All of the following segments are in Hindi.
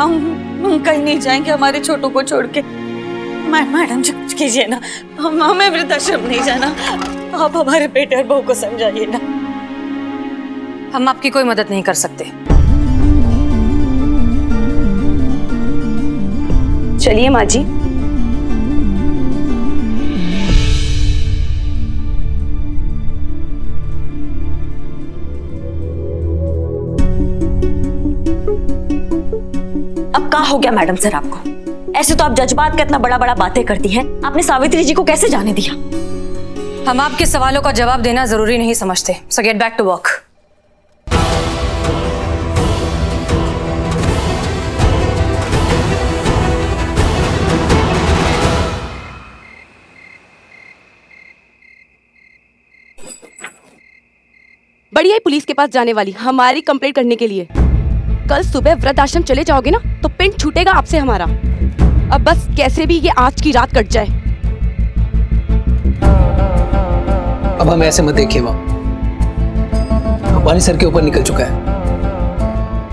हम कहीं नहीं जाएंगे हमारे छोटों को छोड़ के। मैडम जी कुछ कीजिए ना, हमें वृद्धाश्रम नहीं जाना, आप हमारे बेटे और बहू को समझाइए ना। हम आपकी कोई मदद नहीं कर सकते। चलिए माँ जी। अब क्या हो गया मैडम सर आपको? ऐसे तो आप जज्बात का इतना बड़ा बड़ा बातें करती हैं, आपने सावित्री जी को कैसे जाने दिया? हम आपके सवालों का जवाब देना जरूरी नहीं समझते। So get back to work. बड़ी आई पुलिस के पास जाने वाली हमारी कंप्लेंट करने के लिए। कल सुबह वृद्धाश्रम चले जाओगे ना तो पिंड छूटेगा आपसे हमारा। अब बस कैसे भी ये आज की रात कट जाए। अब हम ऐसे मत देखिए मां, हमारे सर के ऊपर निकल चुका है।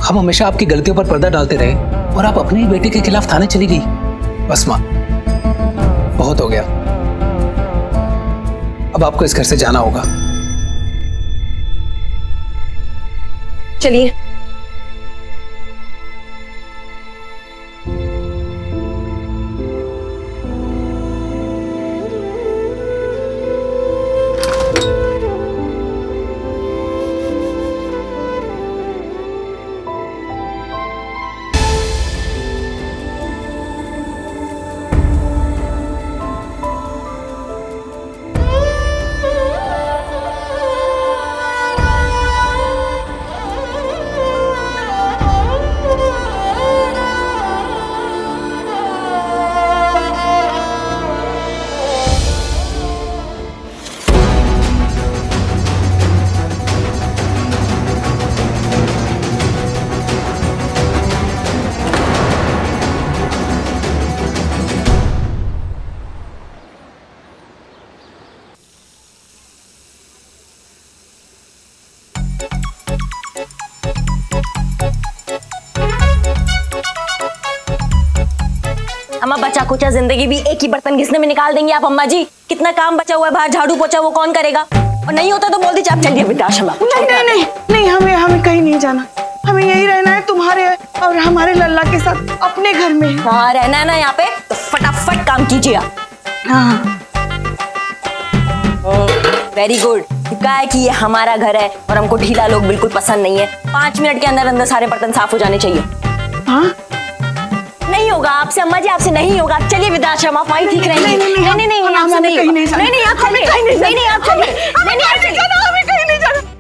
हम हमेशा आपकी गलतियों पर पर्दा डालते रहे और आप अपने ही बेटे के खिलाफ थाने चली गई। बस मां, बहुत हो गया, अब आपको इस घर से जाना होगा। चलिए। कुचा जिंदगी भी एक ही बर्तन घिसने में निकाल देंगे आप अम्मा जी। कितना काम बचा हुआ है बाहर, झाड़ू पोछा वो कौन करेगा? और नहीं होता तो बोल दीजिए आप चलिए वृद्धाश्रम। नहीं, हमें कहीं नहीं जाना, हमें यही रहना है तुम्हारे और हमारे लल्ला के साथ अपने घर में। हाँ रहना है ना यहाँ पे, तो फटाफट काम कीजिए आप। Very good. कहा है कि ये हमारा घर है और हमको ढीला लोग बिल्कुल पसंद नहीं है। 5 मिनट के अंदर अंदर सारे बर्तन साफ हो जाने चाहिए। नहीं होगा आपसे अम्मा जी, आपसे नहीं होगा। चलिए वृद्धाश्रम, आप वहीं ठीक रहेंगे। नहीं, आप चलिए। नहीं, आप चलिए। हमें कहीं नहीं जाना,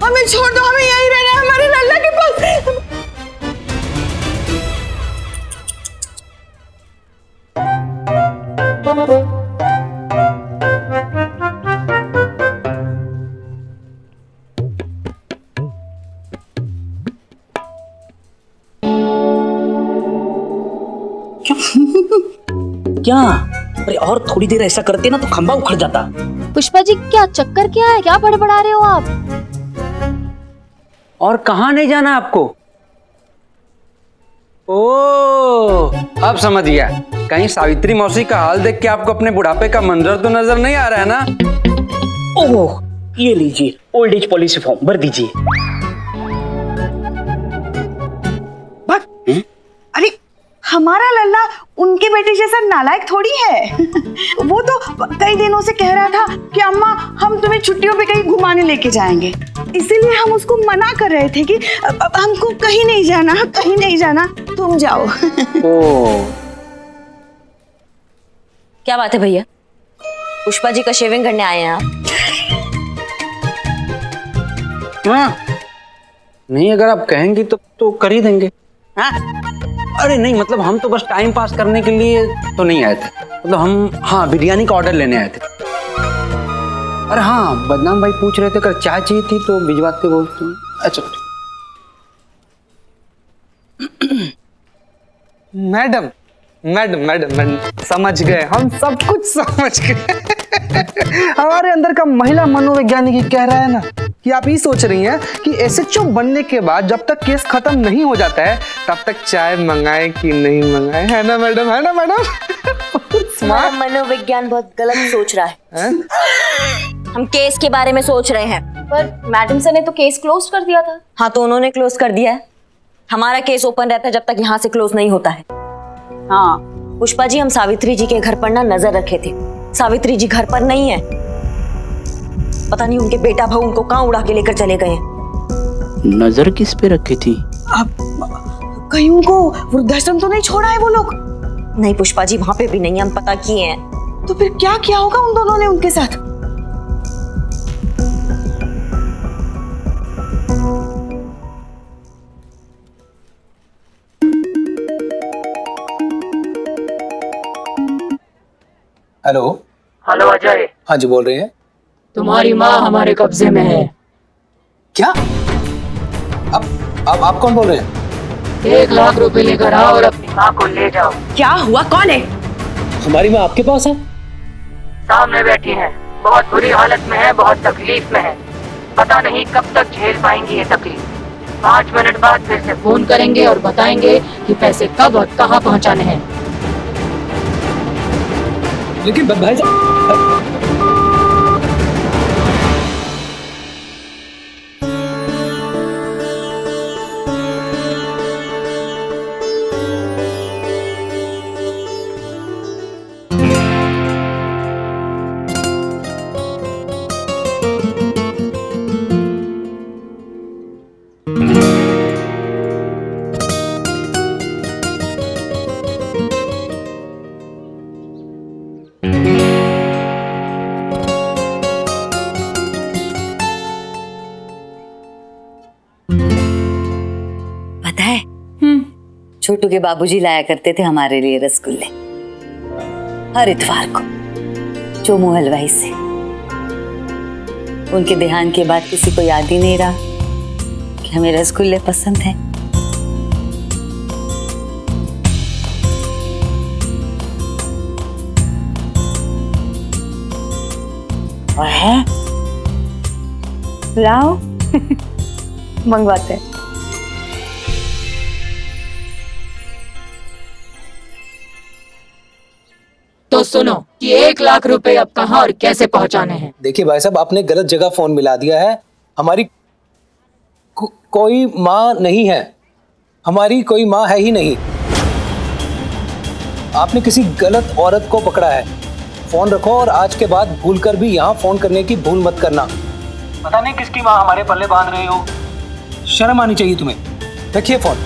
हमें छोड़ दो, हमें यहीं रहना है हमारे लल्ला के पास। क्या? अरे और थोड़ी देर ऐसा करते ना तो खंबा उखड़ जाता। पुष्पा जी क्या चक्कर क्या है? क्या बड़बड़ा रहे हो आप? और कहाँ नहीं जाना आपको? ओ, अब समझ गया। कहीं सावित्री मौसी का हाल देख के आपको अपने बुढ़ापे का मंजर तो नजर नहीं आ रहा है ना? ओह, ये लीजिए ओल्ड एज पॉलिसी फॉर्म भर दीजिए। अरे हमारा लल्ला उनके बेटे जैसा नालायक थोड़ी है। वो तो कई दिनों से कह रहा था कि अम्मा हम तुम्हें छुट्टियों पे कहीं घुमाने लेके जाएंगे, इसीलिए हम उसको मना कर रहे थे कि हमको कहीं नहीं जाना, कहीं नहीं जाना, तुम जाओ। क्या बात है भैया, पुष्पा जी का शेविंग करने आए हैं आप? नहीं, अगर आप कहेंगी तब तो कर ही देंगे। अरे नहीं, मतलब हम तो बस टाइम पास करने के लिए तो नहीं आए थे, मतलब हम बिरयानी का ऑर्डर लेने आए थे। अरे हाँ, बदनाम भाई पूछ रहे थे अगर चाय चाहिए थी तो भिजवाते वो। अच्छा मैडम मैडम मैडम मैडम समझ गए, हम सब कुछ समझ गए। हमारे अंदर का महिला मनोवैज्ञानिक कह रहा है ना, कि आप ये सोच रही हैं कि एसएचओ बनने के बाद जब तक केस खत्म नहीं हो जाता है तब तक चाय मंगाएं कि नहीं मंगाएं, है ना मैडम, है ना मैडम? मनोविज्ञान बहुत गलत सोच रहा है, हम केस के बारे में सोच रहे हैं। पर मैडम सर ने तो केस क्लोज कर दिया था। हाँ तो उन्होंने क्लोज कर दिया है, हमारा केस ओपन रहता है जब तक यहाँ से क्लोज नहीं होता है। हाँ पुष्पा जी, हम सावित्री जी के घर पर ना नजर रखे थे, सावित्री जी घर पर नहीं है, पता नहीं उनके बेटा भाव उनको कहाँ उड़ा के लेकर चले गए। नजर किस पे रखी थी? अब कहीं उनको वृद्धाश्रम तो नहीं छोड़ा है वो लोग? नहीं पुष्पा जी, वहाँ पे भी नहीं, हम पता किए हैं। तो फिर क्या किया होगा उन दोनों ने उनके साथ? Hello hello Ajay. हाँ जी बोल रहे हैं। तुम्हारी माँ हमारे कब्जे में है। क्या? अब आप कौन बोल रहे हैं? 1 लाख रुपए लेकर आओ और अपनी माँ को ले जाओ। क्या हुआ? कौन है? हमारी माँ आपके पास है? सामने बैठी है, बहुत बुरी हालत में है, बहुत तकलीफ में है, पता नहीं कब तक झेल पाएंगी ये तकलीफ। 5 मिनट बाद फिर से फोन करेंगे और बताएंगे कि पैसे कब और कहाँ पहुँचाने हैं। लेकिन भाई छोटू के बाबूजी लाया करते थे हमारे लिए रसगुल्ले हर इतवार को चोमू हलवाई से। उनके देहांत के बाद किसी को याद ही नहीं रहा कि हमें रसगुल्ले पसंद हैं। और है लाओ मंगवाते हैं। तो सुनो कि 1 लाख रुपए अब कहाँ और कैसे पहुँचाने हैं। देखिए भाई साहब, आपने गलत जगह फोन मिला दिया है। हमारी कोई माँ नहीं है, हमारी कोई माँ है ही नहीं। आपने किसी गलत औरत को पकड़ा है। फोन रखो और आज के बाद भूलकर भी यहाँ फोन करने की भूल मत करना। पता नहीं किसकी माँ हमारे पल्ले बांध रही हो, शर्म आनी चाहिए तुम्हें। रखिए फोन।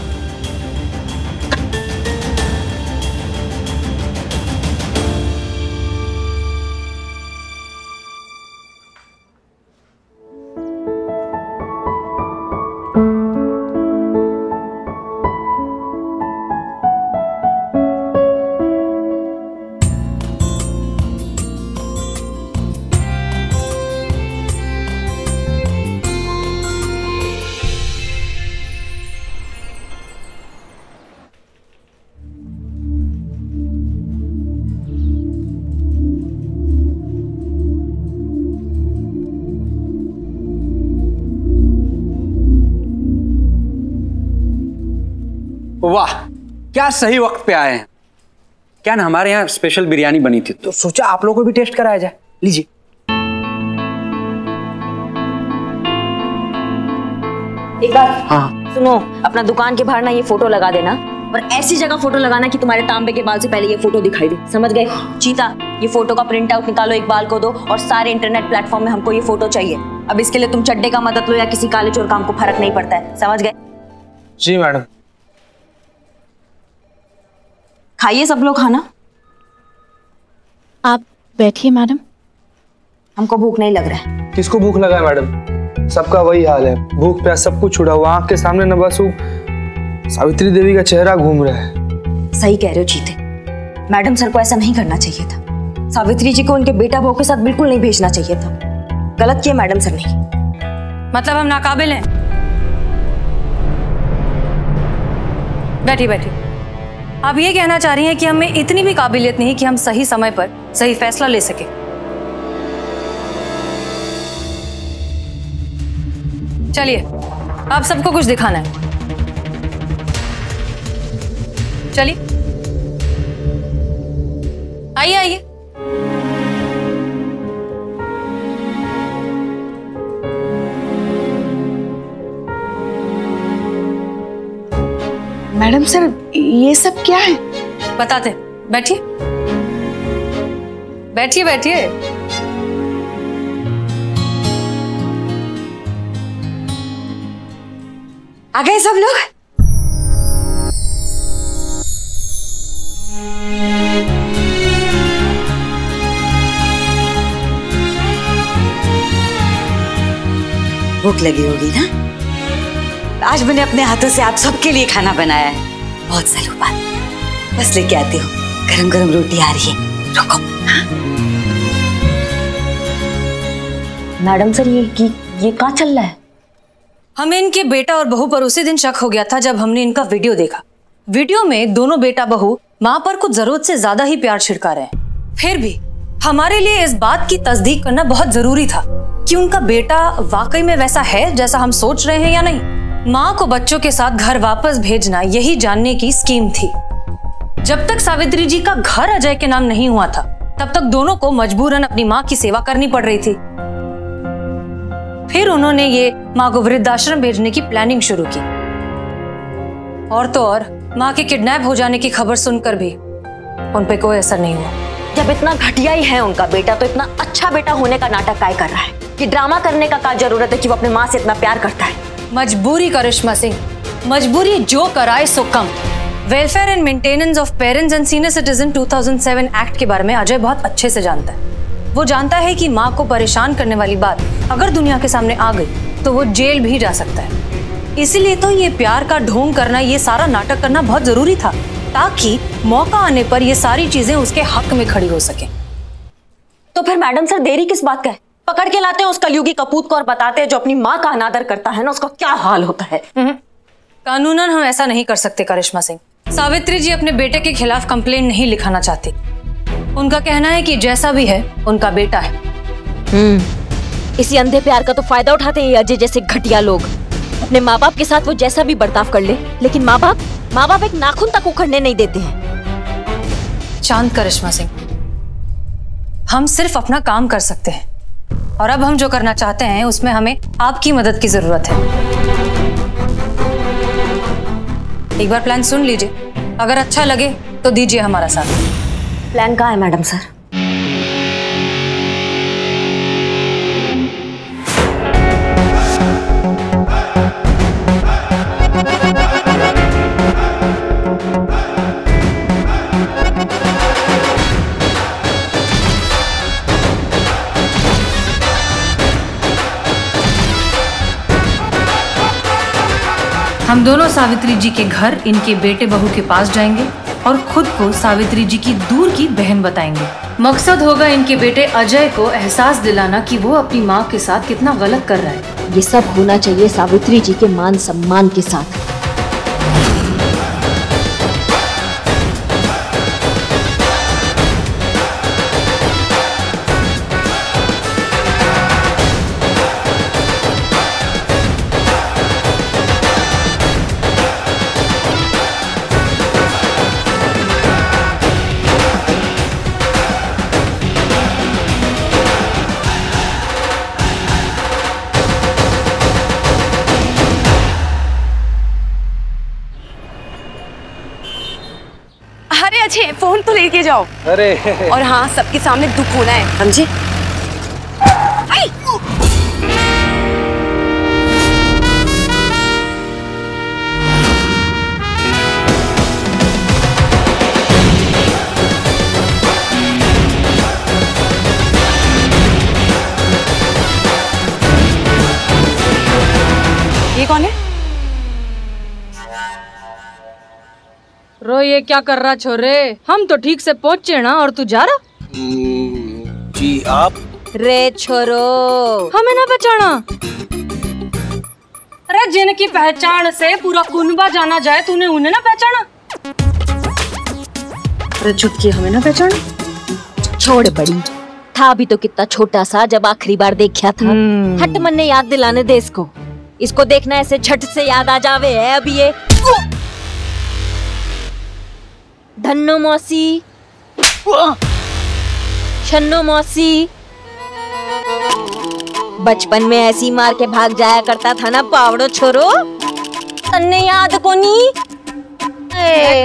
वाह, क्या सही वक्त पे आए हैं। क्या ना हमारे यहाँ स्पेशल बिरयानी बनी थी तो सोचा आप लोगों को भी टेस्ट कराया जाए। लीजिए। एक बार हाँ सुनो, अपना दुकान के बाहर ना ये फोटो लगा देना, और ऐसी जगह फोटो लगाना कि तुम्हारे तांबे के बाल से पहले ये फोटो दिखाई दे, समझ गए? चीता, ये फोटो का प्रिंट आउट निकालो, इकबाल को दो, और सारे इंटरनेट प्लेटफॉर्म में हमको ये फोटो चाहिए। अब इसके लिए तुम चड्डे का मदद लो या किसी काले चोर का, हमको फर्क नहीं पड़ता है, समझ गए? जी मैडम। खाइए सब लोग खाना। आप बैठिए मैडम, हमको भूख नहीं लग रहा है। किसको भूख लगा है मैडम? सबका वही हाल है, भूख प्यास सब कुछ छुड़ा हुआ। आंख के सामने नबासू सावित्री देवी का चेहरा घूम रहा है। सही कह रहे हो चीते, मैडम सर को ऐसा नहीं करना चाहिए था। सावित्री जी को उनके बेटा भाव के साथ बिल्कुल नहीं भेजना चाहिए था। गलत किया मैडम सर ने। मतलब हम नाकाबिल हैं? बैठी बैठी। आप ये कहना चाह रही हैं कि हमें इतनी भी काबिलियत नहीं कि हम सही समय पर सही फैसला ले सके? चलिए आप सबको कुछ दिखाना है। चलिए आइए आइए। मैडम सर ये सब क्या है? बताते। बैठिए बैठिए बैठिए। आ गए सब लोग? भूख लगी होगी ना? आज मैंने अपने हाथों से आप सबके लिए खाना बनाया है। बहुत सालों बाद बस लेके आती हूँ। गरम गरम रोटी आ रही है। रुको। मैडम सर ये कहाँ चल रहा है? हमें इनके बेटा और बहू पर उसी दिन शक हो गया था जब हमने इनका वीडियो देखा। वीडियो में दोनों बेटा बहू माँ पर कुछ जरूरत से ज्यादा ही प्यार छिड़का रहे हैं। फिर भी हमारे लिए इस बात की तस्दीक करना बहुत जरूरी था कि उनका बेटा वाकई में वैसा है जैसा हम सोच रहे हैं या नहीं। माँ को बच्चों के साथ घर वापस भेजना यही जानने की स्कीम थी। जब तक सावित्री जी का घर अजय के नाम नहीं हुआ था तब तक दोनों को मजबूरन अपनी माँ की सेवा करनी पड़ रही थी। फिर उन्होंने ये माँ को वृद्धाश्रम भेजने की प्लानिंग शुरू की। और तो और माँ के किडनैप हो जाने की खबर सुनकर भी उन पे कोई असर नहीं हुआ। जब इतना घटिया ही है उनका बेटा तो इतना अच्छा बेटा होने का नाटक काय कर रहा है? कि ड्रामा करने का क्या जरूरत है कि वो अपने माँ से इतना प्यार करता है? मजबूरी करिश्मा सिंह, मजबूरी जो कराए सो कम। Welfare and maintenance of parents and senior citizen 2007 act के बारे में अजय बहुत अच्छे से जानता है। वो जानता है कि माँ को परेशान करने वाली बात अगर दुनिया के सामने आ गई तो वो जेल भी जा सकता है। इसीलिए तो ये प्यार का ढोंग करना, ये सारा नाटक करना बहुत जरूरी था ताकि मौका आने पर ये सारी चीजें उसके हक में खड़ी हो सके। तो फिर मैडम सर देरी किस बात का है? पकड़ के लाते हैं उस कलयुगी कपूत को और बताते हैं जो अपनी माँ का अनादर करता है ना उसका क्या हाल होता है। कानूनन हम ऐसा नहीं कर सकते करिश्मा सिंह। सावित्री जी अपने बेटे के खिलाफ कंप्लेंट नहीं लिखाना चाहती। उनका कहना है कि जैसा भी है उनका बेटा है। इसी अंधे प्यार का तो फायदा उठाते हैं अजय जैसे घटिया लोग। अपने माँ बाप के साथ वो जैसा भी बर्ताव कर ले लेकिन माँ बाप एक नाखून तक उखड़ने नहीं देते हैं। शांत करिश्मा सिंह, हम सिर्फ अपना काम कर सकते हैं और अब हम जो करना चाहते हैं उसमें हमें आपकी मदद की जरूरत है। एक बार प्लान सुन लीजिए, अगर अच्छा लगे तो दीजिए हमारा साथ। प्लान कहाँ है मैडम सर? हम दोनों सावित्री जी के घर इनके बेटे बहू के पास जाएंगे और खुद को सावित्री जी की दूर की बहन बताएंगे। मकसद होगा इनके बेटे अजय को एहसास दिलाना कि वो अपनी माँ के साथ कितना गलत कर रहा है। ये सब होना चाहिए सावित्री जी के मान सम्मान के साथ। फोन तो लेके जाओ। अरे और हाँ सबके सामने दुख होना है समझे? ये कौन है? रो ये क्या कर रहा छोरे? हम तो ठीक से पहुँचे ना और तू जा रहा? जी आप? रे छोरो हमें ना पहचाना? अरे जिनकी पहचान से पूरा कुनबा जाना जाए तूने उन्हें ना पहचाना? अरे चुटकी हमें ना पहचाना? छोड़ बड़ी, था भी तो कितना छोटा सा जब आखिरी बार देखा था। हट मन ने याद दिलाने दे इसको। इसको देखना ऐसे झट से याद आ जावे है। अब ये धन्नो मौसी, छन्नो मौसी, बचपन में ऐसी मार के भाग जाया करता था ना पावड़ो छोरो, तन्ने याद कोनी?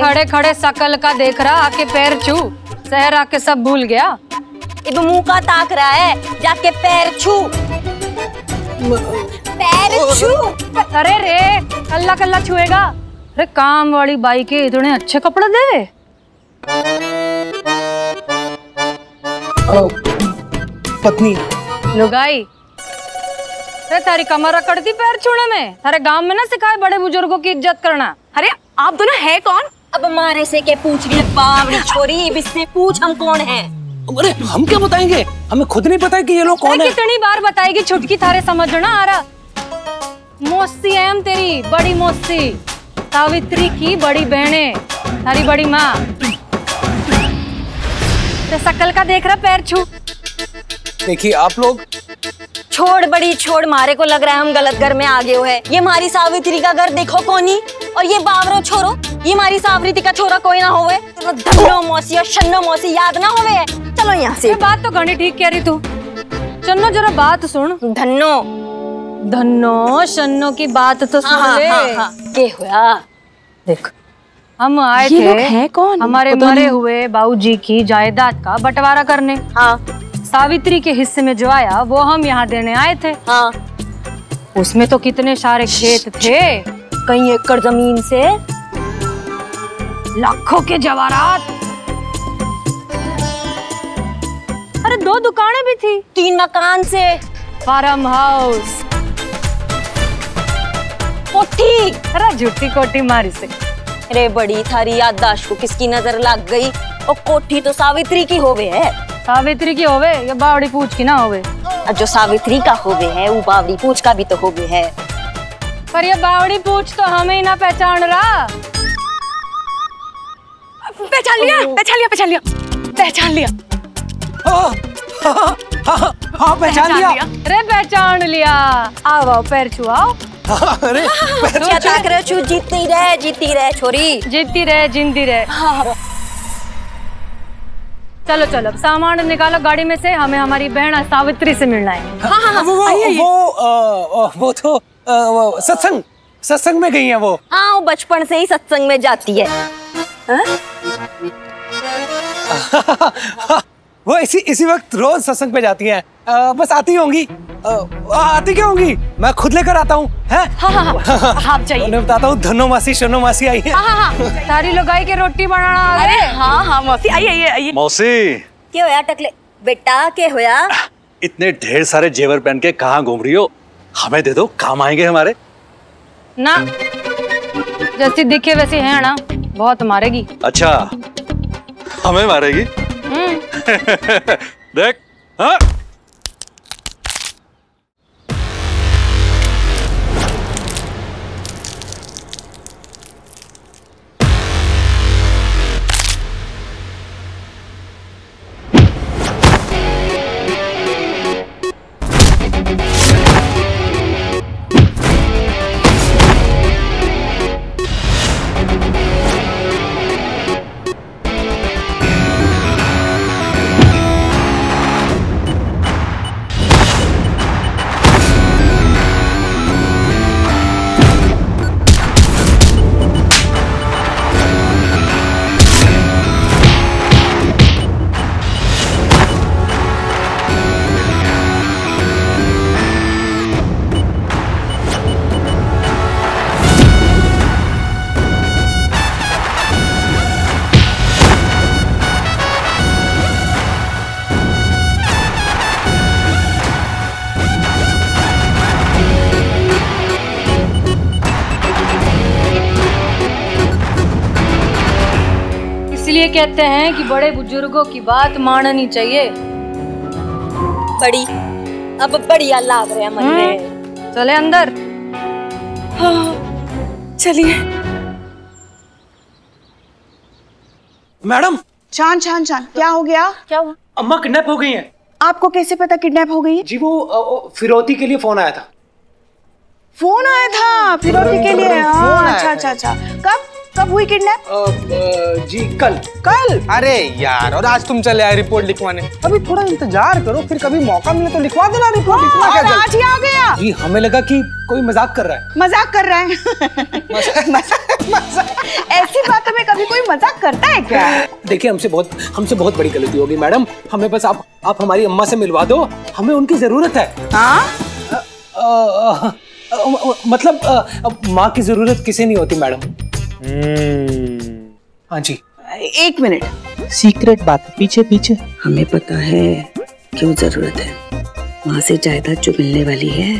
खड़े खड़े शकल का देख रहा, आके पैर छू, शहर आके सब भूल गया। इब मुंह का ताक रहा है, जाके पैर छू, पैर छू। अरे रे कल्ला कल्ला छुएगा। अरे काम वाली बाई के इतने अच्छे कपड़े दे। पत्नी लुगाई, अरे तारी कमर अकड़ दी पैर छूने में। अरे गांव में ना सिखाए बड़े बुजुर्गों की इज्जत करना। अरे आप दोनों है कौन? अब हमारे से क्या पूछ रही है बावड़ी छोरी, इससे पूछ हम कौन हैं। अरे हम क्या बताएंगे, हमें खुद नहीं पता है कि ये लोग कौन है। कितनी बार बताएगी छुटकी, थारे समझ ना आ रहा। मौसी है हम तेरी, बड़ी मौसी, सावित्री की बड़ी बहने, थारी बड़ी माँ। शकल का देख रहा, पैर छू। देखिए आप लोग, छोड़ बड़ी छोड़, मारे को लग रहा है हम गलत घर में आ गए हो है। ये हमारी सावित्री का घर देखो कोनी, और ये बावरो छोरो, ये हमारी सावित्री का छोरा कोई ना होवे। तो धन्नो मौसी और छन्नो मौसी याद ना होवे। चलो यहाँ से। बात तो घणी ठीक कह रही तू। चन्नो जरा बात सुन। धन्नो धन्नो छन्नो की बात तो सुन। हाँ, ले। हाँ, हाँ, के हुआ? देख हम आए थे हमारे मरे हुए बाबूजी की जायदाद का बंटवारा करने। हाँ, सावित्री के हिस्से में जो आया वो हम यहाँ देने आए थे। हाँ, उसमें तो कितने सारे खेत थे, कई एकड़ जमीन से लाखों के जवाहरात। अरे 2 दुकानें भी थी, 3 मकान से फार्म हाउस कोठी। अरे झूठी कोठी मारी से। अरे बड़ी थारी याददाश्त को किसकी नजर लग गई। और कोठी तो सावित्री की होवे है। सावित्री की होवे या बावड़ी पूछ की ना होवे? जो सावित्री का होवे है वो बावड़ी पूछ का भी तो होवे है। पर ये बावड़ी पूछ तो हमें ना पहचान रहा। पहचान लिया, पहचान लिया, पहचान लिया, पहचान लिया। हाँ पहचान लिया। अरे पहचान लिया। आओ पैर छुआओ। अरे क्या ताक रहे छू? जीती रहे, जीती रहे छोरी, जीती रहे, जिंदी रहे। चलो चलो सामान निकालो गाड़ी में से, हमें हमारी बहन सावित्री से मिलना है। हाँ, हाँ, वो तो सत्संग में गई है वो। हाँ, वो बचपन से ही सत्संग में जाती है। वो इसी वक्त रोज सत्संग पे जाती है। बस आती होंगी। आती क्या होंगी, मैं खुद लेकर आता हूँ। मैं बताता हूँ, धन्नो मासी शनो मासी आई है। सारी लोगाई के रोटी बनाना। अरे हाँ हाँ मौसी आई है। मौसी क्या होया टकले बेटा, क्या होया? इतने ढेर सारे जेवर पहन के कहाँ घूम रही हो, हमें दे दो, काम आएंगे हमारे। ना जैसी दिखे वैसी है ना, बहुत मारेगी। अच्छा हमें मारेगी? देख हाँ कहते हैं कि बड़े बुजुर्गों की बात माननी चाहिए। बड़ी अब बढ़िया लाग रहे मन में। चले अंदर। हाँ, चलिए। मैडम छान छान छान। क्या हो गया? क्या हुआ? अम्मा किडनैप हो गई हैं। आपको कैसे पता किडनैप हो गई है? जी वो फिरौती के लिए फोन आया था। फोन आया था फिरोजी के लिए। अच्छा अच्छा अच्छा, कब कब हुई किडनैप? जी कल। कल? अरे यार, और आज तुम चले आए रिपोर्ट लिखवाने। अभी थोड़ा इंतजार करो, फिर कभी मौका मिले तो लिखवा देना रिपोर्ट। लिखवा क्या, आज ही आ गया जी। हमें लगा कि कोई मजाक कर रहा है। मजाक कर रहा है? ऐसी बातों में कभी कोई मजाक करता है क्या? देखिए, हमसे बहुत बड़ी गलती होगी मैडम। हमें बस आप हमारी अम्मा से मिलवा दो, हमें उनकी जरूरत है। मतलब माँ की जरूरत किसे नहीं होती मैडम। हाँ जी। एक मिनट, सीक्रेट बात पीछे पीछे। हमें पता है क्यों जरूरत है, वहाँ से जायदाद जो मिलने वाली है।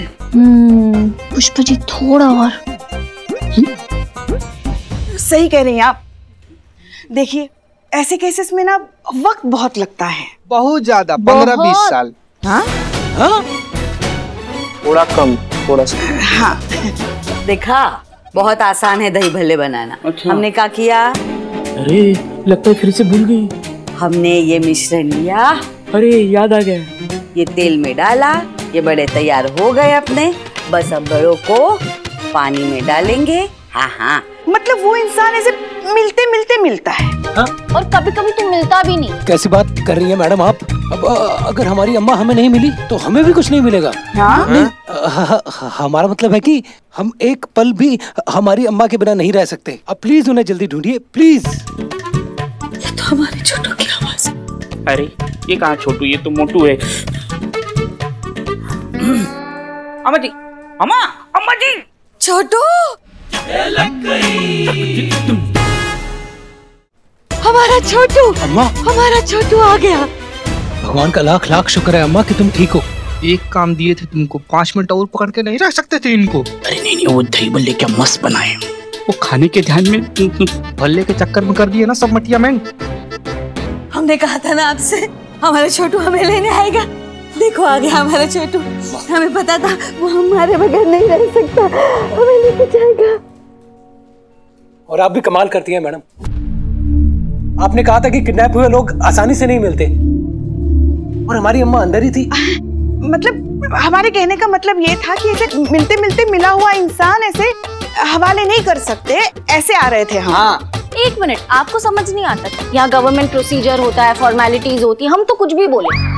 पुष्पा जी थोड़ा और। सही कह रही हैं आप। देखिए, ऐसे केसेस में ना वक्त बहुत लगता है, बहुत ज्यादा, 15-20 साल। हाँ हाँ, थोड़ा कम, थोड़ा सा। हाँ देखा, बहुत आसान है दही भल्ले बनाना। अच्छा। हमने क्या किया? अरे लगता है फिर से भूल गई। हमने ये मिश्रण लिया, अरे याद आ गया, ये तेल में डाला, ये बड़े तैयार हो गए अपने। बस अब बड़ों को पानी में डालेंगे। हाँ हाँ, मतलब वो इंसान ऐसे मिलते मिलते मिलता है। हाँ? और कभी कभी तो मिलता भी नहीं। कैसी बात कर रही है मैडम आप? अब अगर हमारी अम्मा हमें नहीं मिली तो हमें भी कुछ नहीं मिलेगा। हमारा मतलब है कि हम एक पल भी हमारी अम्मा के बिना नहीं रह सकते। अब प्लीज उन्हें जल्दी ढूंढिए प्लीज। ये तो हमारे छोटू की आवाज। अरे ये कहाँ छोटू, ये तो मोटू है। अम्मा जी, अम्मा, अम्मा जी, छोटू। हमारा छोटू, अम्मा, हमारा छोटू आ गया। भगवान का लाख लाख शुक्र है अम्मा कि तुम ठीक हो। एक काम दिए थे तुमको, 5 मिनट और पकड़ के नहीं रख सकते थे इनको? अरे नहीं नहीं, वो दही भल्ले क्या मस्त बनाए, वो खाने के ध्यान में भल्ले के चक्कर में कर दिए ना सब मटिया मैंग। हमने कहा था ना आपसे, हमारा छोटू हमें लेने आएगा। देखो आ गया हमारा छोटू। हमें पता था वो हमारे बगैर नहीं रह सकता, हमें लेके जाएगा। और आप भी कमाल करती है मैडम। आपने कहा था कि किडनैप हुए लोग आसानी से नहीं मिलते, और हमारी अम्मा अंदर ही थी। मतलब हमारे कहने का मतलब ये था कि ऐसे मिलते मिलते मिला हुआ इंसान ऐसे हवाले नहीं कर सकते, ऐसे आ रहे थे। हाँ। एक मिनट, आपको समझ नहीं आता था, यहाँ गवर्नमेंट प्रोसीजर होता है, फॉर्मेलिटीज होती है, हम तो कुछ भी बोले।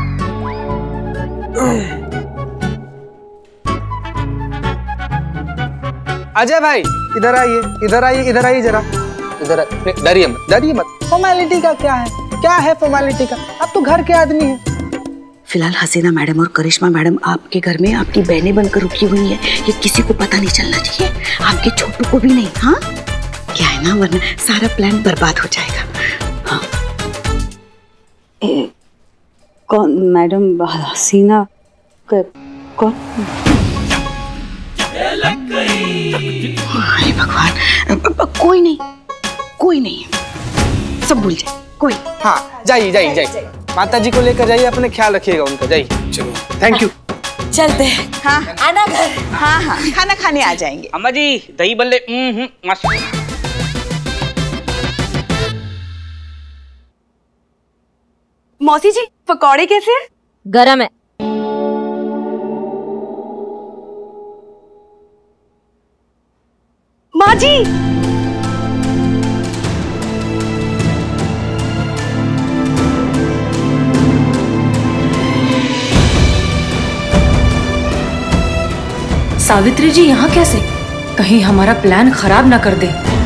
अजय भाई इधर आइए, इधर आइए, इधर आइए जरा, इधर। डरिए मत, डरिए मत। फॉर्मेलिटी का क्या है, क्या है फॉर्मेलिटी का? आप तो घर के आदमी है। फिलहाल हसीना मैडम और करिश्मा मैडम आपके घर में आपकी बहनें बनकर रुकी हुई हैं, ये किसी को पता नहीं चलना चाहिए, आपके छोटू को भी नहीं। हाँ, क्या है ना, वरना सारा प्लान बर्बाद हो जाएगा। हाँ। कौन मैडम? हसीना कौन? अरे भगवान, कोई नहीं, कोई नहीं, सब भूल जाए, कोई। हाँ जाइए जाइए जाइए, माता जी को लेकर जाइए, अपने ख्याल रखिएगा उनका, जाइए। चलो, थैंक यू। चलते हैं। हाँ, आना घर। हाँ हाँ, खाना खाने आ जाएंगे। अम्मा जी दही बल्ले मस्त। मौसी जी पकौड़े कैसे हैं? गरम है। माँ जी, सावित्री जी यहाँ कैसे? कहीं हमारा प्लान खराब ना कर दे।